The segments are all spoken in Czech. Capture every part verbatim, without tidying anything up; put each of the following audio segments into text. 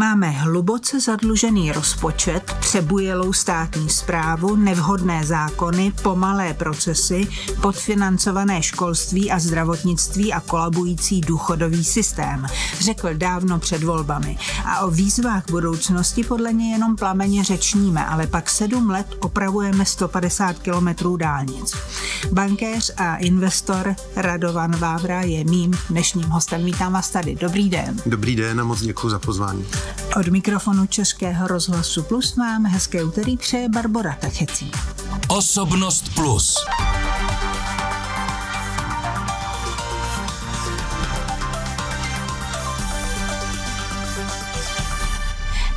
Máme hluboce zadlužený rozpočet, přebujelou státní správu, nevhodné zákony, pomalé procesy, podfinancované školství a zdravotnictví a kolabující důchodový systém, řekl dávno před volbami. A o výzvách budoucnosti podle něj jenom plameně řečníme, ale pak sedm let opravujeme sto padesát kilometrů dálnic. Bankéř a investor Radovan Vávra je mým dnešním hostem. Vítám vás tady. Dobrý den. Dobrý den a moc děkuji za pozvání. Od mikrofonu Českého rozhlasu Plus vám hezké úterý přeje Barbora Tachecí. Osobnost Plus.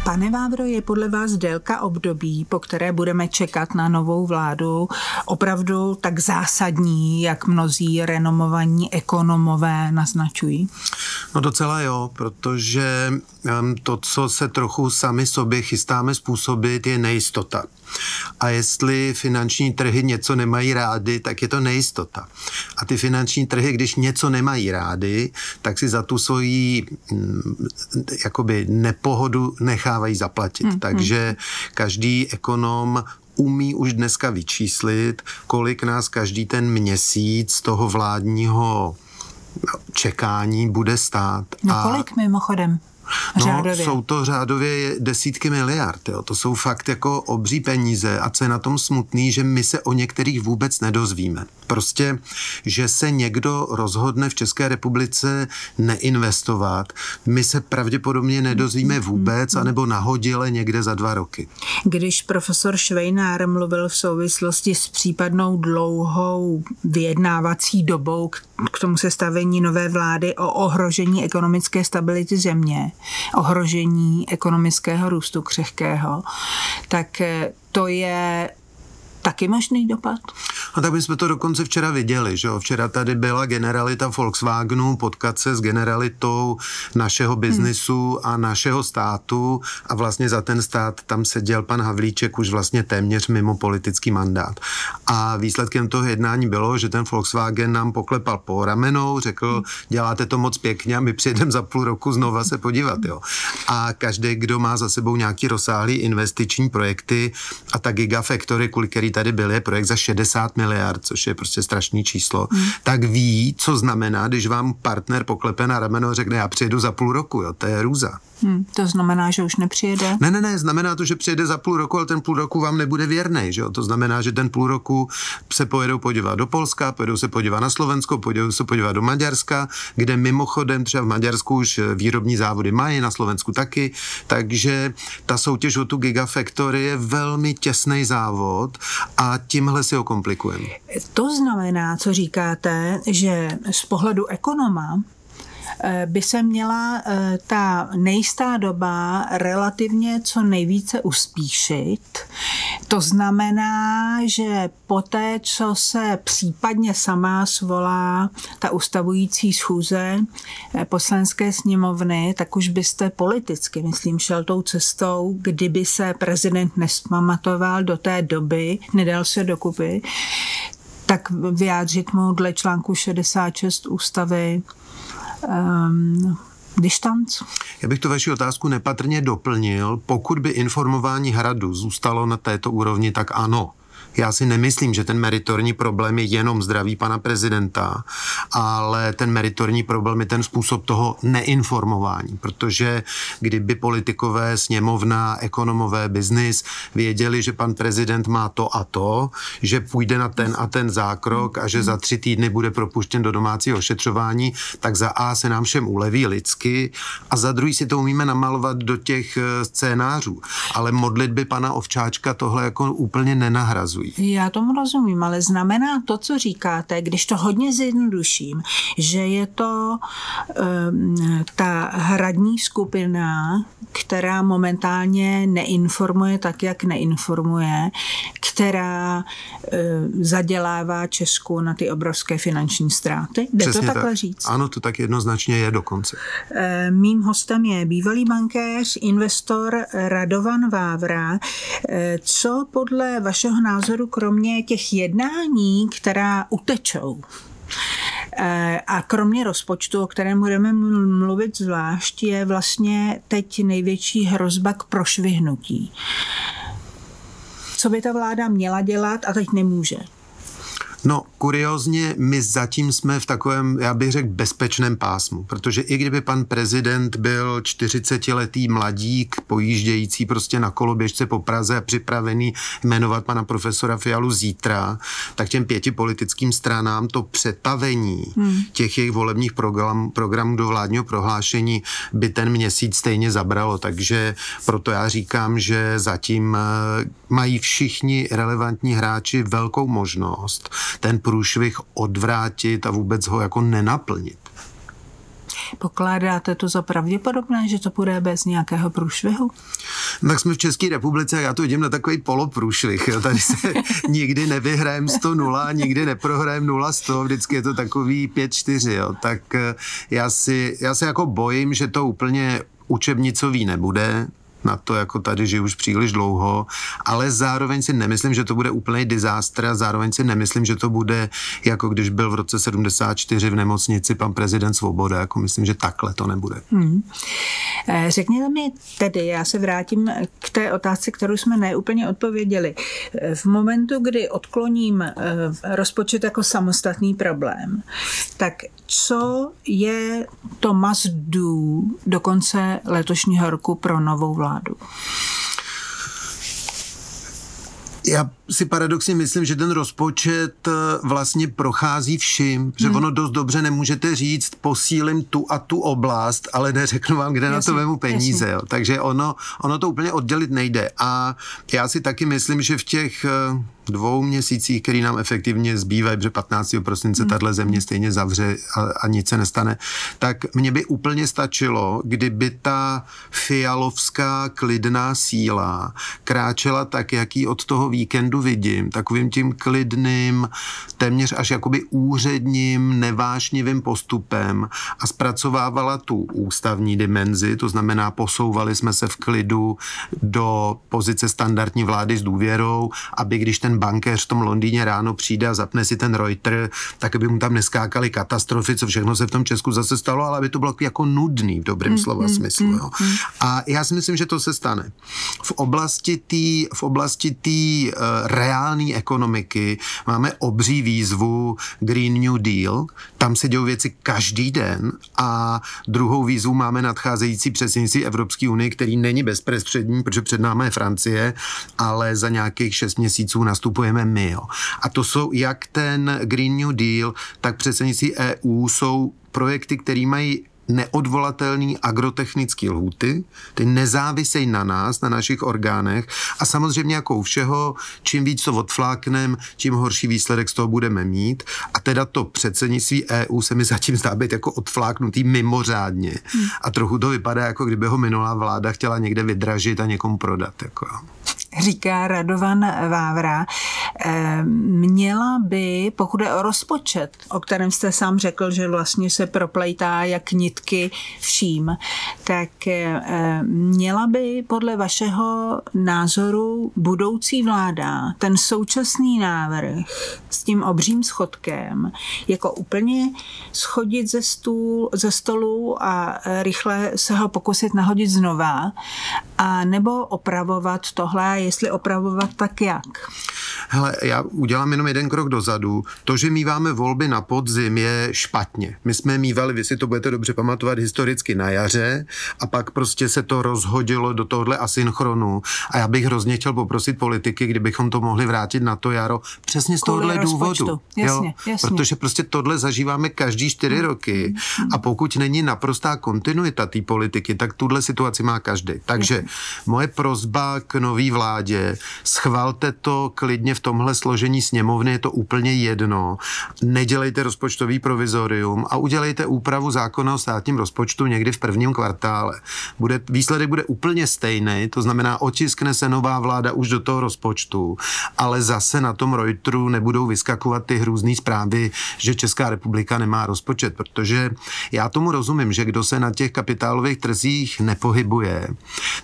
Pane Vávro, je podle vás délka období, po které budeme čekat na novou vládu, opravdu tak zásadní, jak mnozí renomovaní ekonomové naznačují? No docela jo, protože to, co se trochu sami sobě chystáme způsobit, je nejistota. A jestli finanční trhy něco nemají rády, tak je to nejistota. A ty finanční trhy, když něco nemají rády, tak si za tu svoji jakoby nepohodu nechávají zaplatit. Mm-hmm. Takže každý ekonom umí už dneska vyčíslit, kolik nás každý ten měsíc toho vládního čekání bude stát. No kolik a... mimochodem? No, řádově. Jsou to řádově desítky miliard, jo. To jsou fakt jako obří peníze a co je na tom smutný, že my se o některých vůbec nedozvíme. Prostě, že se někdo rozhodne v České republice neinvestovat, my se pravděpodobně nedozvíme vůbec, anebo nahodile někde za dva roky. Když profesor Švejnár mluvil v souvislosti s případnou dlouhou vyjednávací dobou k tomu sestavení nové vlády o ohrožení ekonomické stability země, ohrožení ekonomického růstu křehkého, tak to je taky možný dopad? A tak my jsme to dokonce včera viděli, že jo? Včera tady byla generalita Volkswagenu potkat se s generalitou našeho biznisu hmm. a našeho státu a vlastně za ten stát tam seděl pan Havlíček už vlastně téměř mimo politický mandát. A výsledkem toho jednání bylo, že ten Volkswagen nám poklepal po ramenou, řekl, hmm. děláte to moc pěkně a my přijedeme za půl roku znova se podívat. Jo? A každý, kdo má za sebou nějaký rozsáhlý investiční projekty a ta Gigafactory, kvůli který tady byl, je projekt za šedesát miliard, což je prostě strašný číslo, mm. tak ví, co znamená, když vám partner poklepe na rameno a řekne, já přijedu za půl roku, jo, to je hrůza. Hmm, to znamená, že už nepřijede? Ne, ne, ne, znamená to, že přijede za půl roku, ale ten půl roku vám nebude věrnej, že jo? To znamená, že ten půl roku se pojedou podívat do Polska, pojedou se podívat na Slovensko, pojedou se podívat do Maďarska, kde mimochodem třeba v Maďarsku už výrobní závody mají, na Slovensku taky, takže ta soutěž o tu Gigafactory je velmi těsný závod a tímhle si ho komplikujeme. To znamená, co říkáte, že z pohledu ekonoma by se měla ta nejistá doba relativně co nejvíce uspíšit. To znamená, že poté, co se případně sama svolá ta ustavující schůze poslanecké sněmovny, tak už byste politicky, myslím, šel tou cestou, kdyby se prezident nespamatoval do té doby, nedal se dokupy, tak vyjádřit mu dle článku šedesát šest ústavy Um, distanc. Já bych tu vaši otázku nepatrně doplnil. Pokud by informování hradu zůstalo na této úrovni, tak ano. Já si nemyslím, že ten meritorní problém je jenom zdraví pana prezidenta, ale ten meritorní problém je ten způsob toho neinformování, protože kdyby politikové, sněmovna, ekonomové, biznis věděli, že pan prezident má to a to, že půjde na ten a ten zákrok a že za tři týdny bude propuštěn do domácího ošetřování, tak za A se nám všem uleví lidsky a za druhý si to umíme namalovat do těch scénářů. Ale modlitby pana Ovčáčka tohle jako úplně nenahrazují. Já tomu rozumím, ale znamená to, co říkáte, když to hodně zjednoduším, že je to um, ta hradní skupina, která momentálně neinformuje tak, jak neinformuje, která um, zadělává Česku na ty obrovské finanční ztráty. Jde Přesně to takhle tak. říct? Ano, to tak jednoznačně je dokonce. Mým hostem je bývalý bankéř, investor Radovan Vávra. Co podle vašeho názoru kromě těch jednání, která utečou, A kromě rozpočtu, o kterém budeme mluvit zvlášť, je vlastně teď největší hrozba k prošvihnutí. Co by ta vláda měla dělat a teď nemůže? No, kuriózně, my zatím jsme v takovém, já bych řekl, bezpečném pásmu, protože i kdyby pan prezident byl čtyřicetiletý mladík, pojíždějící prostě na koloběžce po Praze a připravený jmenovat pana profesora Fialu zítra, tak těm pěti politickým stranám to přetavení hmm. těch jejich volebních program, programů do vládního prohlášení by ten měsíc stejně zabralo, takže proto já říkám, že zatím mají všichni relevantní hráči velkou možnost ten průšvih odvrátit a vůbec ho jako nenaplnit. Pokládáte to za pravděpodobné, že to půjde bez nějakého průšvihu? Tak jsme v České republice a já to vidím na takový poloprůšvih. Tady se nikdy nevyhrajeme sto nula, nikdy neprohrajeme nula sto, vždycky je to takový pět čtyři. Tak já, si, já se jako bojím, že to úplně učebnicový nebude, na to, jako tady žiju už příliš dlouho, ale zároveň si nemyslím, že to bude úplný disaster a zároveň si nemyslím, že to bude, jako když byl v roce sedmdesát čtyři v nemocnici pan prezident Svoboda, jako myslím, že takhle to nebude. Hmm. Řekněte mi tedy, já se vrátím k té otázce, kterou jsme neúplně odpověděli. V momentu, kdy odkloním rozpočet jako samostatný problém, tak co je to must do do konce letošního roku pro novou vládu? Já si paradoxně myslím, že ten rozpočet vlastně prochází vším, že hmm. ono dost dobře nemůžete říct, posílím tu a tu oblast, ale neřeknu vám, kde jasně, na to vemu peníze. Jo. Takže ono, ono to úplně oddělit nejde. A já si taky myslím, že v těch dvou měsících, který nám efektivně zbývají, protože patnáctého prosince tato země stejně zavře a, a nic se nestane, tak mně by úplně stačilo, kdyby ta fialovská klidná síla kráčela tak, jak ji od toho víkendu vidím, takovým tím klidným, téměř až jakoby úředním, nevášnivým postupem a zpracovávala tu ústavní dimenzi, to znamená posouvali jsme se v klidu do pozice standardní vlády s důvěrou, aby když ten bankéř v tom Londýně ráno přijde a zapne si ten Reuters, tak by mu tam neskákaly katastrofy, co všechno se v tom Česku zase stalo, ale aby to bylo jako nudný v dobrém mm, slova mm, smyslu. Mm, jo. Mm. A já si myslím, že to se stane. V oblasti tý, v oblasti tý uh, reální ekonomiky máme obří výzvu Green New Deal, tam se dějou věci každý den a druhou výzvu máme nadcházející předsednictví Evropské unie, který není bezprostřední, protože před námi je Francie, ale za nějakých šest měsíců nastupujeme my. Jo. A to jsou jak ten Green New Deal, tak předsednictví E U jsou projekty, které mají neodvolatelný agrotechnický lhůty, ty nezávisejí na nás, na našich orgánech a samozřejmě jako u všeho, čím víc to odfláknem, tím horší výsledek z toho budeme mít a teda to předsednictví E U se mi zatím zdá být jako odfláknutý mimořádně hmm. a trochu to vypadá, jako kdyby ho minulá vláda chtěla někde vydražit a někomu prodat. Jako. Říká Radovan Vávra. Měla by, pokud je o rozpočet, o kterém jste sám řekl, že vlastně se proplejtá jak nitky vším, tak měla by podle vašeho názoru budoucí vláda ten současný návrh s tím obřím schodkem jako úplně schodit ze, stůl, ze stolu a rychle se ho pokusit nahodit znova, a nebo opravovat tohle, jestli opravovat, tak jak? Hele, já udělám jenom jeden krok dozadu. To, že míváme volby na podzim, je špatně. My jsme mívali, vy si to budete dobře pamatovat, historicky na jaře a pak prostě se to rozhodilo do tohohle asynchronu. A já bych hrozně chtěl poprosit politiky, kdybychom to mohli vrátit na to jaro. Přesně z tohohle důvodu. Jasně, jasně. Protože prostě tohle zažíváme každý čtyři hmm. roky a pokud není naprostá kontinuita té politiky, tak tuhle situaci má každý. Takže hmm. moje prosba k nový vládě, schvalte to klidně v tomhle složení sněmovny, je to úplně jedno. Nedělejte rozpočtový provizorium a udělejte úpravu zákona o státním rozpočtu někdy v prvním kvartále. Bude, výsledek bude úplně stejný, to znamená, otiskne se nová vláda už do toho rozpočtu, ale zase na tom Reutersu nebudou vyskakovat ty hrůzný zprávy, že Česká republika nemá rozpočet, protože já tomu rozumím, že kdo se na těch kapitálových trzích nepohybuje,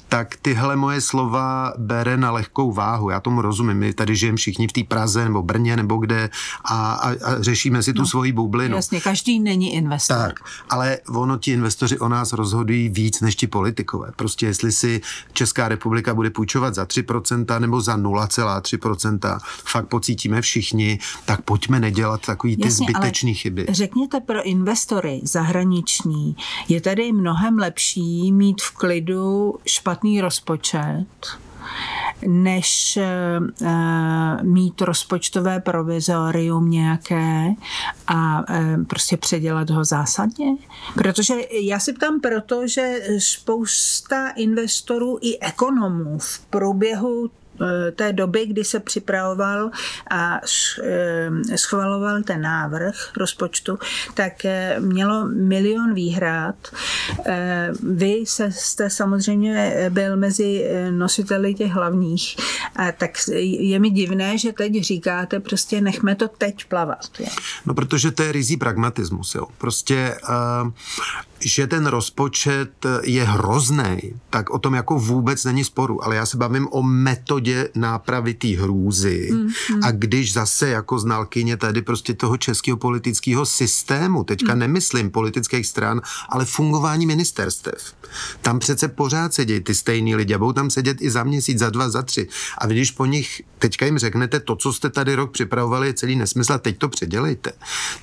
tak tyhle moje slova bere na lehkou váhu. Já tomu rozumím. My tady žijeme všichni v té Praze nebo Brně nebo kde a, a, a řešíme si tu no, svoji bublinu. Jasně, každý není investor. Tak, ale ono ti investoři o nás rozhodují víc než ti politikové. Prostě jestli si Česká republika bude půjčovat za tři procenta nebo za nula celá tři procenta, fakt pocítíme všichni, tak pojďme nedělat takový ty jasně, zbytečný chyby. Řekněte, pro investory zahraniční je tady mnohem lepší mít v klidu špatný rozpočet, než uh, mít rozpočtové provizorium nějaké a uh, prostě předělat ho zásadně. Protože já si ptám proto, že spousta investorů i ekonomů v průběhu té doby, kdy se připravoval a schvaloval ten návrh rozpočtu, tak mělo milion výhrad. Vy jste samozřejmě byl mezi nositeli těch hlavních, a tak je mi divné, že teď říkáte, prostě nechme to teď plavat. Je. No, protože to je rizí pragmatismus. Jo. Prostě, uh, že ten rozpočet je hrozný, tak o tom jako vůbec není sporu, ale já se bavím o metodě nápravy té hrůzy. Mm, mm. A když zase jako znalkyně tady prostě toho českého politického systému, teďka mm. nemyslím politických stran, ale fungování ministerstev. Tam přece pořád sedějí ty stejný lidi a budou tam sedět i za měsíc, za dva, za tři. A když po nich teďka jim řeknete, to, co jste tady rok připravovali, je celý nesmysl a teď to předělejte,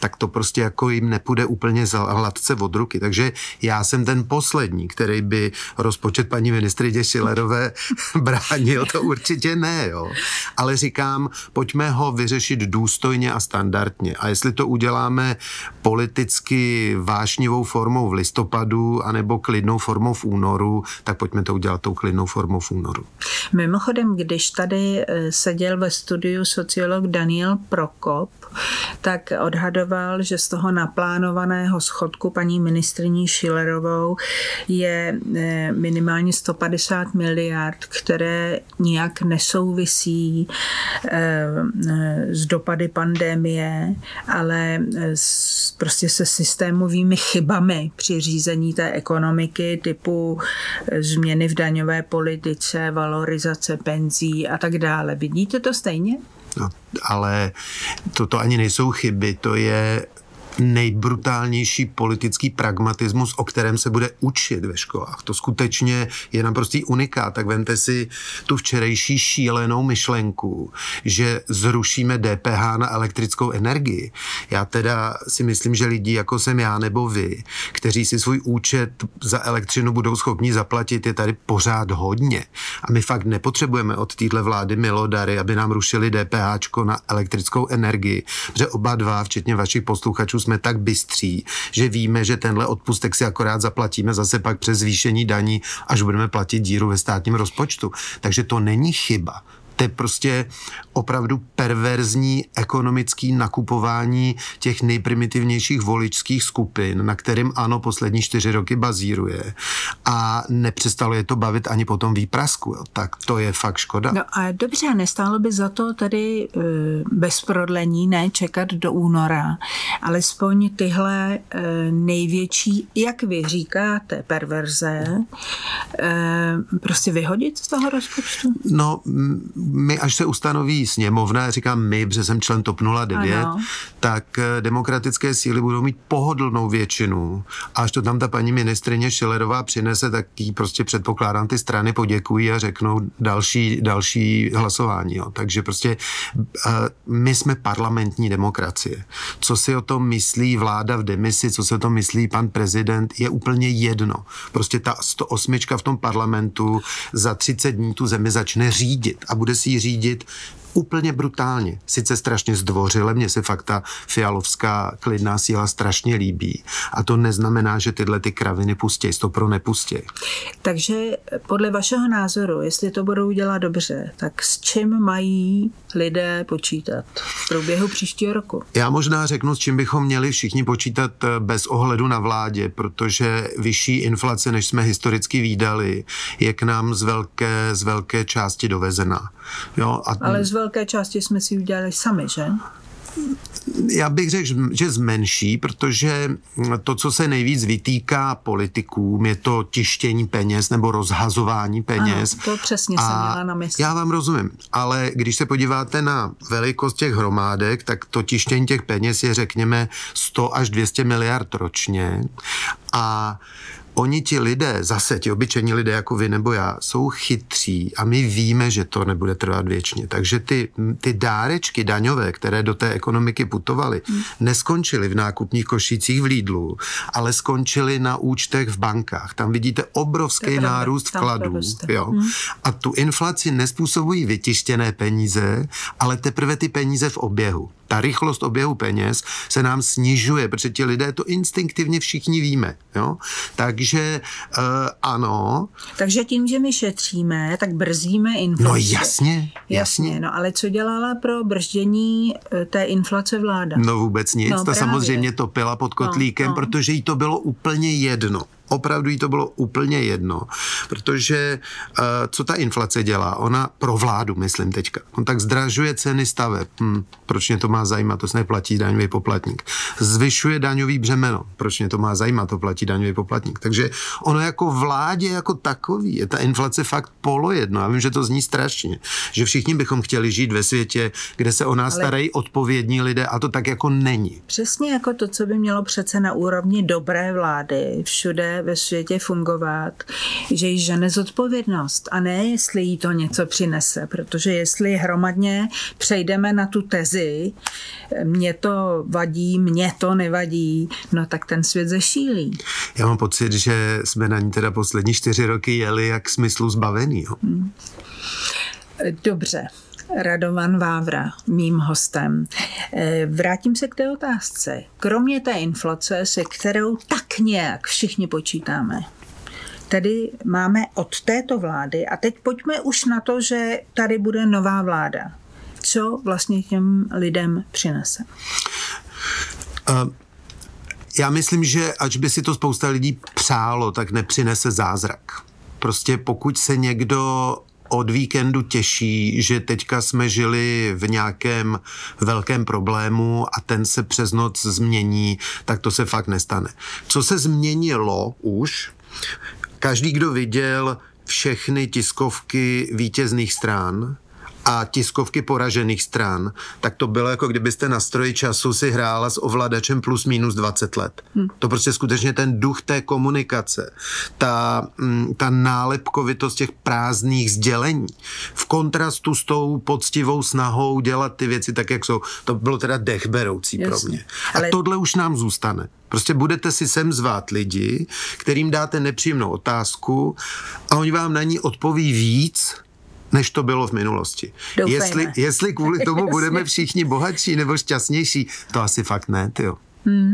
tak to prostě jako jim nepůjde úplně za hladce od ruky. Takže já jsem ten poslední, který by rozpočet paní ministryně Schillerové bránil, to určitě. Určitě ne, jo. Ale říkám, pojďme ho vyřešit důstojně a standardně. A jestli to uděláme politicky vášnivou formou v listopadu anebo klidnou formou v únoru, tak pojďme to udělat tou klidnou formou v únoru. Mimochodem, když tady seděl ve studiu sociolog Daniel Prokop, tak odhadoval, že z toho naplánovaného schodku paní ministryní Schillerovou je minimálně sto padesát miliard, které nějak nesouvisí s dopady pandemie, ale s, prostě se systémovými chybami při řízení té ekonomiky typu změny v daňové politice, valorizace penzí a tak dále. Vidíte to stejně? No, ale toto ani nejsou chyby, to je nejbrutálnější politický pragmatismus, o kterém se bude učit ve školách. To skutečně je naprostý unikát. Tak vemte si tu včerejší šílenou myšlenku, že zrušíme D P H na elektrickou energii. Já teda si myslím, že lidi jako jsem já nebo vy, kteří si svůj účet za elektřinu budou schopni zaplatit, je tady pořád hodně. A my fakt nepotřebujeme od téhle vlády milodary, aby nám rušili DPHčko na elektrickou energii, protože oba dva, včetně vašich posluchačů, jsme tak bystří, že víme, že tenhle odpustek si akorát zaplatíme zase pak přes zvýšení daní, až budeme platit díru ve státním rozpočtu. Takže to není chyba. To je prostě opravdu perverzní ekonomické nakupování těch nejprimitivnějších voličských skupin, na kterým ANO poslední čtyři roky bazíruje. A nepřestalo je to bavit ani po tom výprasku. Jo. Tak to je fakt škoda. No a dobře, nestálo by za to tady bez prodlení, ne čekat do února, alespoň tyhle největší, jak vy říkáte, perverze, prostě vyhodit z toho rozpočtu? No, my, až se ustanoví sněmovna, říkám my, protože jsem člen TOP nula devět, ano, tak demokratické síly budou mít pohodlnou většinu. A až to tam ta paní ministryně Schillerová přinese, tak jí prostě předpokládám, ty strany poděkují a řeknou další, další hlasování. Jo. Takže prostě my jsme parlamentní demokracie. Co si o tom myslí vláda v demisi, co si o tom myslí pan prezident, je úplně jedno. Prostě ta sto osm v tom parlamentu za třicet dní tu zemi začne řídit a bude si ji řídit úplně brutálně. Sice strašně zdvořile, mně se fakt ta fialovská klidná síla strašně líbí. A to neznamená, že tyhle ty kraviny pustěj, stopro nepustěj. Takže podle vašeho názoru, jestli to budou dělat dobře, tak s čím mají lidé počítat v průběhu příštího roku? Já možná řeknu, s čím bychom měli všichni počítat bez ohledu na vládě, protože vyšší inflace, než jsme historicky vídali, je k nám z velké, z velké části dovezená. Jo, a... Ale z velké části jsme si udělali sami, že? Já bych řekl, že zmenší, protože to, co se nejvíc vytýká politikům, je to tištění peněz nebo rozhazování peněz. Ano, to přesně jsem měla na mysli. Já vám rozumím, ale když se podíváte na velikost těch hromádek, tak to tištění těch peněz je, řekněme, sto až dvě stě miliard ročně. A oni ti lidé, zase ti obyčejní lidé jako vy nebo já, jsou chytří a my víme, že to nebude trvat věčně. Takže ty, ty dárečky daňové, které do té ekonomiky putovaly, hmm. neskončily v nákupních košících v Lidlu, ale skončily na účtech v bankách. Tam vidíte obrovský Dobrý, nárůst vkladů. Jo? Hmm. A tu inflaci nespůsobují vytištěné peníze, ale teprve ty peníze v oběhu. Ta rychlost oběhu peněz se nám snižuje, protože ti lidé to instinktivně všichni víme. Jo? Takže uh, ano. Takže tím, že my šetříme, tak brzdíme inflaci. No jasně, jasně. Jasně, no ale co dělala pro brždění té inflace vláda? No vůbec nic, no, ta právě. samozřejmě to pila pod kotlíkem, no, no. protože jí to bylo úplně jedno. Opravdu jí to bylo úplně jedno, protože uh, co ta inflace dělá? Ona pro vládu, myslím teďka, on tak zdražuje ceny staveb. Hm, proč mě to má zajímat? To se neplatí daňový poplatník. Zvyšuje daňový břemeno. Proč mě to má zajímat? To platí daňový poplatník. Takže ono jako vládě jako takový je ta inflace fakt polojedno. Já vím, že to zní strašně. Že všichni bychom chtěli žít ve světě, kde se o nás Ale... starají odpovědní lidé a to tak jako není. Přesně jako to, co by mělo přece na úrovni dobré vlády všude ve světě fungovat, že již žene zodpovědnost a ne, jestli jí to něco přinese, protože jestli hromadně přejdeme na tu tezi, mě to vadí, mě to nevadí, no tak ten svět zešílí. Já mám pocit, že jsme na ní teda poslední čtyři roky jeli jak smyslu zbavený. Jo? Dobře. Radovan Vávra, mým hostem. Vrátím se k té otázce. Kromě té inflace, se kterou tak nějak všichni počítáme, tedy máme od této vlády, a teď pojďme už na to, že tady bude nová vláda. Co vlastně těm lidem přinese? Um. Já myslím, že ač by si to spousta lidí přálo, tak nepřinese zázrak. Prostě pokud se někdo od víkendu těší, že teďka jsme žili v nějakém velkém problému a ten se přes noc změní, tak to se fakt nestane. Co se změnilo už? Každý, kdo viděl všechny tiskovky vítězných stran a tiskovky poražených stran, tak to bylo jako kdybyste na stroji času si hrála s ovladačem plus minus dvacet let. Hmm. To prostě skutečně ten duch té komunikace, ta, ta nálepkovitost těch prázdných sdělení v kontrastu s tou poctivou snahou dělat ty věci tak, jak jsou, to bylo teda dechberoucí Jasně. pro mě. A Ale... tohle už nám zůstane. Prostě budete si sem zvát lidi, kterým dáte nepříjemnou otázku a oni vám na ní odpoví víc, než to bylo v minulosti. Jestli, jestli kvůli tomu budeme všichni bohatší nebo šťastnější, to asi fakt ne, tyjo. Hmm.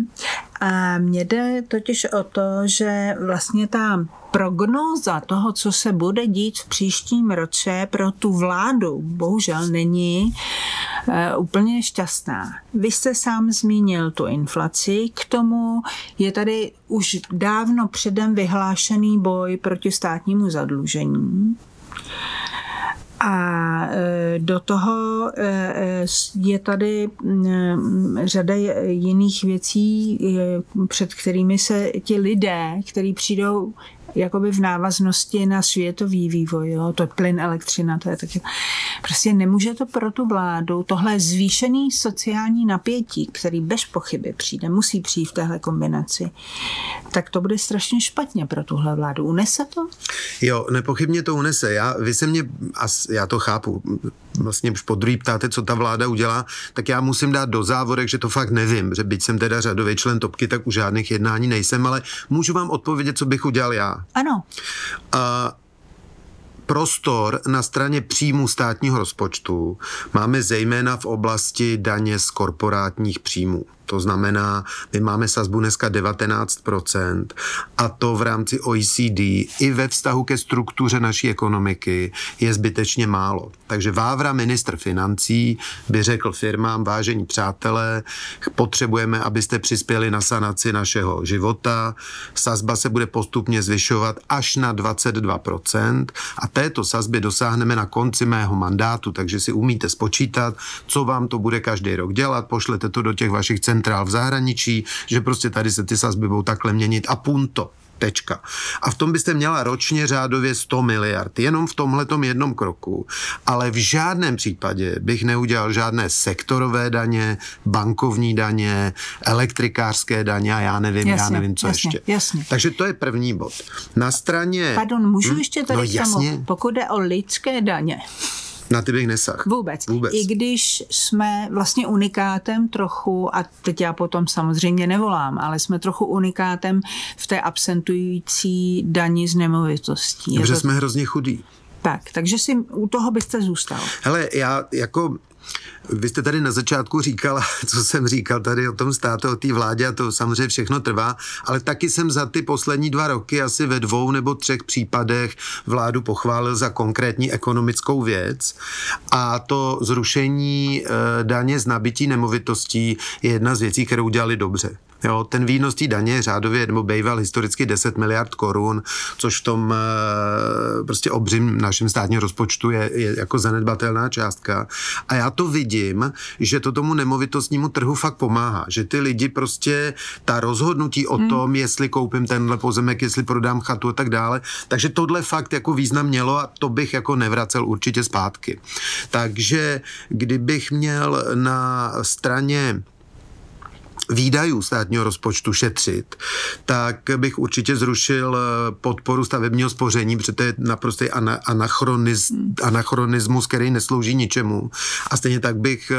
A mně jde totiž o to, že vlastně ta prognóza toho, co se bude dít v příštím roce pro tu vládu, bohužel není uh, úplně šťastná. Vy jste sám zmínil tu inflaci, k tomu je tady už dávno předem vyhlášený boj proti státnímu zadlužení. A do toho je tady řada jiných věcí, před kterými se ti lidé, kteří přijdou jakoby v návaznosti na světový vývoj, jo, to je plyn, elektřina, to je taky. Prostě nemůže to pro tu vládu, tohle zvýšený sociální napětí, který bez pochyby přijde, musí přijít v téhle kombinaci, tak to bude strašně špatně pro tuhle vládu. Unese to? Jo, nepochybně to unese. Já, vy se mě, a já to chápu, vlastně už podruhé ptáte, co ta vláda udělá, tak já musím dát do závorek, že to fakt nevím, že byť jsem teda řadový člen topky, tak u žádných jednání nejsem, ale můžu vám odpovědět, co bych udělal já. Ano. A prostor na straně příjmu státního rozpočtu máme zejména v oblasti daně z korporátních příjmů. To znamená, my máme sazbu dneska devatenáct procent a to v rámci O E C D i ve vztahu ke struktuře naší ekonomiky je zbytečně málo. Takže Vávra, ministr financí, by řekl firmám, vážení přátelé, potřebujeme, abyste přispěli na sanaci našeho života. Sazba se bude postupně zvyšovat až na dvacet dva procent a této sazby dosáhneme na konci mého mandátu, takže si umíte spočítat, co vám to bude každý rok dělat, pošlete to do těch vašich centrál v zahraničí, že prostě tady se ty sazby budou takhle měnit a punto. Tečka. A v tom byste měla ročně řádově sto miliard, jenom v tomhletom jednom kroku. Ale v žádném případě bych neudělal žádné sektorové daně, bankovní daně, elektrikářské daně a já nevím, jasně, já nevím, co jasně, ještě. Jasně. Takže to je první bod. Na straně... Pardon, můžu ještě tady k tomu, no pokud jde o lidské daně. Na ty bych nesah. Vůbec. Vůbec. I když jsme vlastně unikátem trochu, a teď já potom samozřejmě nevolám, ale jsme trochu unikátem v té absentující dani z nemovitostí. Protože to... jsme hrozně chudí. Tak, takže si u toho byste zůstal. Hele, já jako... Vy jste tady na začátku říkala, co jsem říkal tady o tom státu, o té vládě, a to samozřejmě všechno trvá, ale taky jsem za ty poslední dva roky asi ve dvou nebo třech případech vládu pochválil za konkrétní ekonomickou věc a to zrušení e, daně z nabití nemovitostí je jedna z věcí, kterou udělali dobře. Jo, ten výnos té daně řádově nebo býval historicky deset miliard korun, což v tom e, prostě obřím našem státním rozpočtu je, je jako zanedbatelná částka. A já to vidím, že to tomu nemovitostnímu trhu fakt pomáhá, že ty lidi prostě ta rozhodnutí o hmm. tom, jestli koupím tenhle pozemek, jestli prodám chatu a tak dále, takže tohle fakt jako význam mělo a to bych jako nevracel určitě zpátky. Takže kdybych měl na straně výdajů státního rozpočtu šetřit, tak bych určitě zrušil podporu stavebního spoření, protože to je naprostý anachroniz, anachronismus, který neslouží ničemu. A stejně tak bych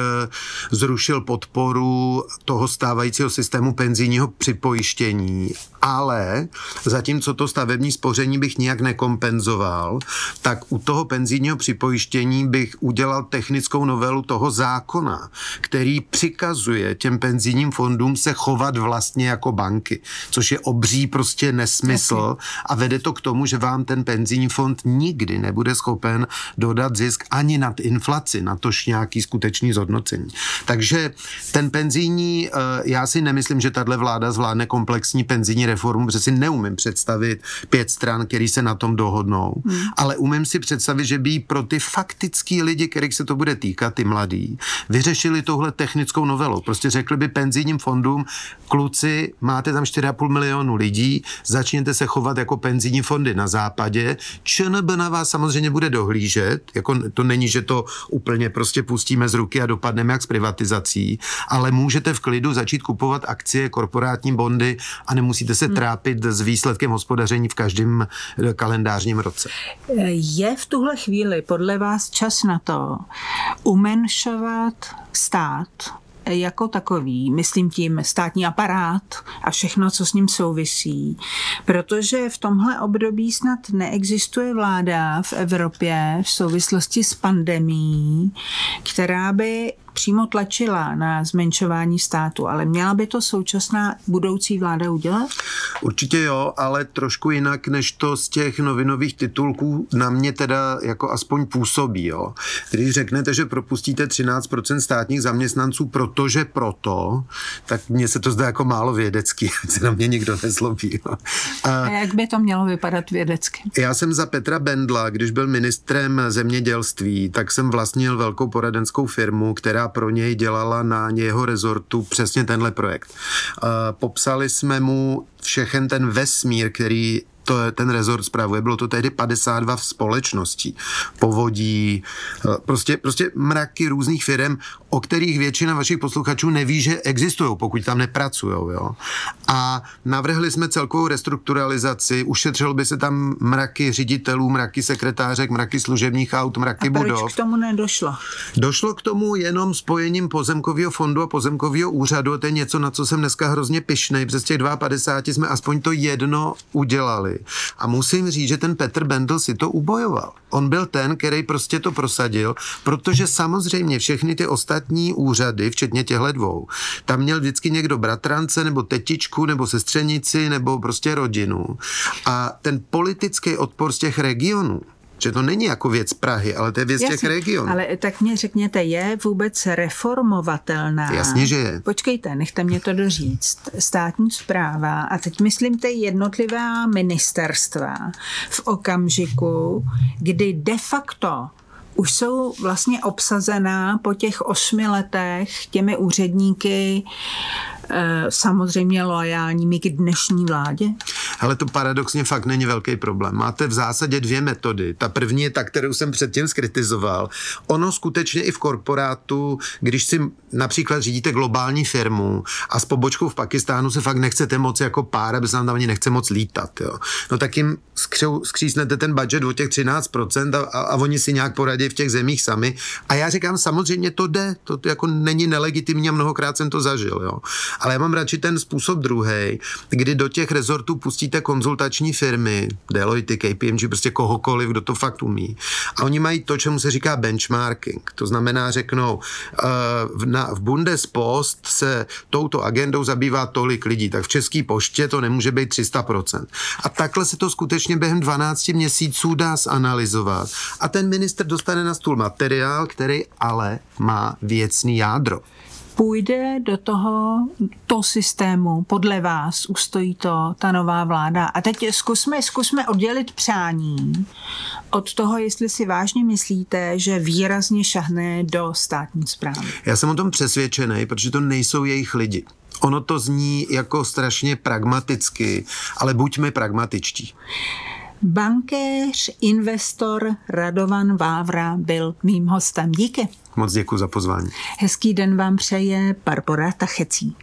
zrušil podporu toho stávajícího systému penzijního připojištění. Ale zatímco to stavební spoření bych nijak nekompenzoval, tak u toho penzijního připojištění bych udělal technickou novelu toho zákona, který přikazuje těm penzijním fondům se chovat vlastně jako banky, což je obří prostě nesmysl a vede to k tomu, že vám ten penzijní fond nikdy nebude schopen dodat zisk ani nad inflaci, natož nějaký skutečný zhodnocení. Takže ten penzijní, já si nemyslím, že tato vláda zvládne komplexní penzijní reformu, protože si neumím představit pět stran, který se na tom dohodnou, hmm. ale umím si představit, že by pro ty faktický lidi, kterých se to bude týkat, ty mladí, vyřešili tohle technickou novelu. Prostě řekli by penzijním fondům, kluci, máte tam čtyři a půl milionu lidí, začněte se chovat jako penzijní fondy na západě, Č N B na vás samozřejmě bude dohlížet, jako to není, že to úplně prostě pustíme z ruky a dopadneme jak s privatizací, ale můžete v klidu začít kupovat akcie, korporátní bondy a nemusíte se hmm. trápit s výsledkem hospodaření v každém kalendářním roce. Je v tuhle chvíli podle vás čas na to umenšovat stát jako takový, myslím tím státní aparát a všechno, co s ním souvisí, protože v tomhle období snad neexistuje vláda v Evropě v souvislosti s pandemií, která by přímo tlačila na zmenšování státu, ale měla by to současná budoucí vláda udělat? Určitě jo, ale trošku jinak, než to z těch novinových titulků na mě teda jako aspoň působí. Jo. Když řeknete, že propustíte třináct procent státních zaměstnanců, protože proto, tak mně se to zdá jako málo vědecky, ať se na mě nikdo nezlobí. Jo. A, A jak by to mělo vypadat vědecky? Já jsem za Petra Bendla, když byl ministrem zemědělství, tak jsem vlastnil velkou poradenskou firmu, která pro něj dělala na jeho rezortu přesně tenhle projekt. Popsali jsme mu všechen ten vesmír, který to, ten rezort spravuje. Bylo to tehdy padesát dva společností. Povodí, prostě, prostě mraky různých firem, o kterých většina vašich posluchačů neví, že existují, pokud tam nepracujou. Jo? A navrhli jsme celkovou restrukturalizaci, ušetřilo by se tam mraky ředitelů, mraky sekretářek, mraky služebních aut, mraky budov. A proč k tomu nedošlo? Došlo k tomu jenom spojením pozemkového fondu a pozemkového úřadu. To je něco, na co jsem dneska hrozně pyšnej. Přes těch padesát dva jsme aspoň to jedno udělali. A musím říct, že ten Petr Bendl si to ubojoval. On byl ten, který prostě to prosadil, protože samozřejmě všechny ty ostatní ostatní úřady, včetně těchto dvou, tam měl vždycky někdo bratrance, nebo tetičku, nebo sestřenici, nebo prostě rodinu. A ten politický odpor z těch regionů, že to není jako věc Prahy, ale to je věc Jasně, těch regionů. Ale tak mě řekněte, je vůbec reformovatelná? Jasně, že je. Počkejte, nechte mě to doříct. Státní správa, a teď myslím ty jednotlivá ministerstva, v okamžiku, kdy de facto už jsou vlastně obsazená po těch osmi letech těmi úředníky, samozřejmě loajálními k dnešní vládě? Ale to paradoxně fakt není velký problém. Máte v zásadě dvě metody. Ta první je ta, kterou jsem předtím zkritizoval. Ono skutečně i v korporátu, když si například řídíte globální firmu a s pobočkou v Pakistánu se fakt nechcete moc jako pár, aby se nám tam ani nechce moc lítat. Jo. No tak jim skřou, skřísnete ten budget o těch třináct procent a, a, a oni si nějak poradí v těch zemích sami. A já říkám, samozřejmě to jde. To jako není nelegitimní a mnohokrát jsem to zažil. Jo. Ale já mám radši ten způsob druhý, kdy do těch rezortů pustíte konzultační firmy, Deloitte, K P M G, prostě kohokoliv, kdo to fakt umí. A oni mají to, čemu se říká benchmarking. To znamená, řeknou, v, na, v Bundespost se touto agendou zabývá tolik lidí, tak v České poště to nemůže být tři sta procent. A takhle se to skutečně během dvanácti měsíců dá zanalyzovat. A ten ministr dostane na stůl materiál, který ale má věcný jádro. Půjde do toho, toho systému, podle vás ustojí to ta nová vláda? A teď zkusme, zkusme oddělit přání od toho, jestli si vážně myslíte, že výrazně šahne do státní správy. Já jsem o tom přesvědčený, protože to nejsou jejich lidi. Ono to zní jako strašně pragmaticky, ale buďme pragmatičtí. Bankéř, investor Radovan Vávra byl mým hostem. Díky. Moc děkuji za pozvání. Hezký den vám přeje Barbora Tachecí.